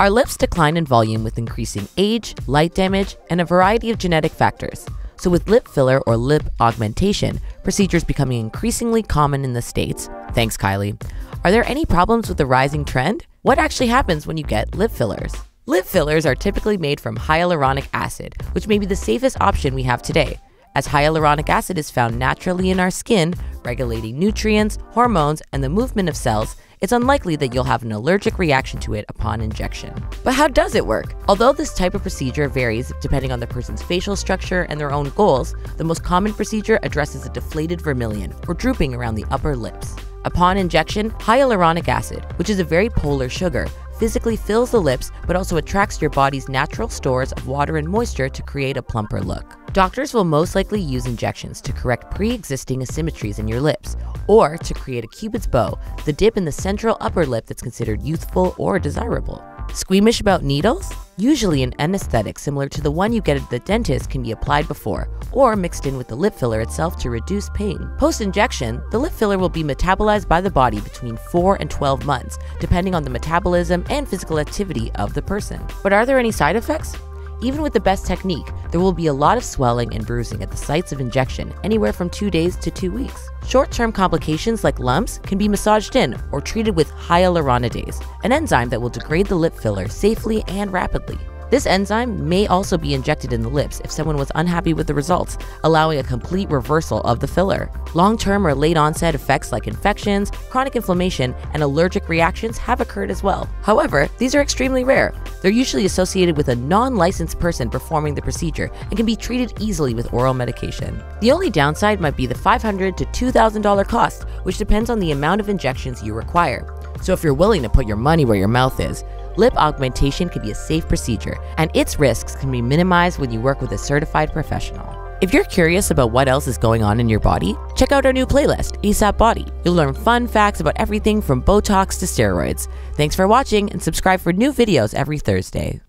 Our lips decline in volume with increasing age, light damage, and a variety of genetic factors. So with lip filler or lip augmentation, procedures becoming increasingly common in the States. Thanks, Kylie. Are there any problems with the rising trend? What actually happens when you get lip fillers? Lip fillers are typically made from hyaluronic acid, which may be the safest option we have today, as hyaluronic acid is found naturally in our skin, regulating nutrients, hormones, and the movement of cells. It's unlikely that you'll have an allergic reaction to it upon injection. But how does it work? Although this type of procedure varies depending on the person's facial structure and their own goals, the most common procedure addresses a deflated vermilion, or drooping around the upper lips. Upon injection, hyaluronic acid, which is a very polar sugar, physically fills the lips but also attracts your body's natural stores of water and moisture to create a plumper look. Doctors will most likely use injections to correct pre-existing asymmetries in your lips, or to create a cupid's bow, the dip in the central upper lip that's considered youthful or desirable. Squeamish about needles? Usually an anesthetic similar to the one you get at the dentist can be applied before, or mixed in with the lip filler itself to reduce pain. Post-injection, the lip filler will be metabolized by the body between 4 and 12 months, depending on the metabolism and physical activity of the person. But are there any side effects? Even with the best technique, there will be a lot of swelling and bruising at the sites of injection, anywhere from 2 days to 2 weeks. Short-term complications like lumps can be massaged in or treated with hyaluronidase, an enzyme that will degrade the lip filler safely and rapidly. This enzyme may also be injected in the lips if someone was unhappy with the results, allowing a complete reversal of the filler. Long-term or late-onset effects like infections, chronic inflammation, and allergic reactions have occurred as well. However, these are extremely rare. They're usually associated with a non-licensed person performing the procedure and can be treated easily with oral medication. The only downside might be the $500 to $2,000 cost, which depends on the amount of injections you require. So if you're willing to put your money where your mouth is, lip augmentation can be a safe procedure, and its risks can be minimized when you work with a certified professional. If you're curious about what else is going on in your body, check out our new playlist, ASAP Body. You'll learn fun facts about everything from Botox to steroids. Thanks for watching, and subscribe for new videos every Thursday.